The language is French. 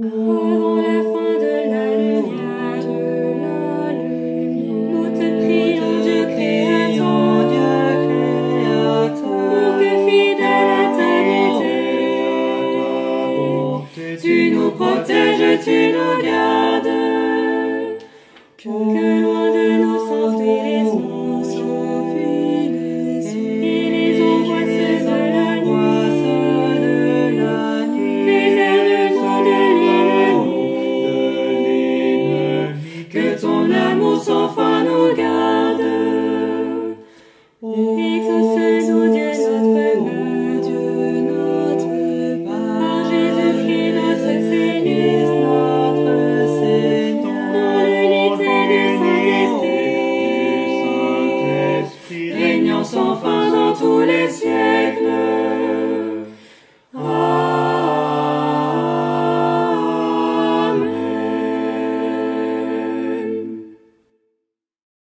Avant la fin de la lumière, nous te prions, Dieu créateur, pour que fidèle à ta bonté, tu nous protèges, tu nous gardes.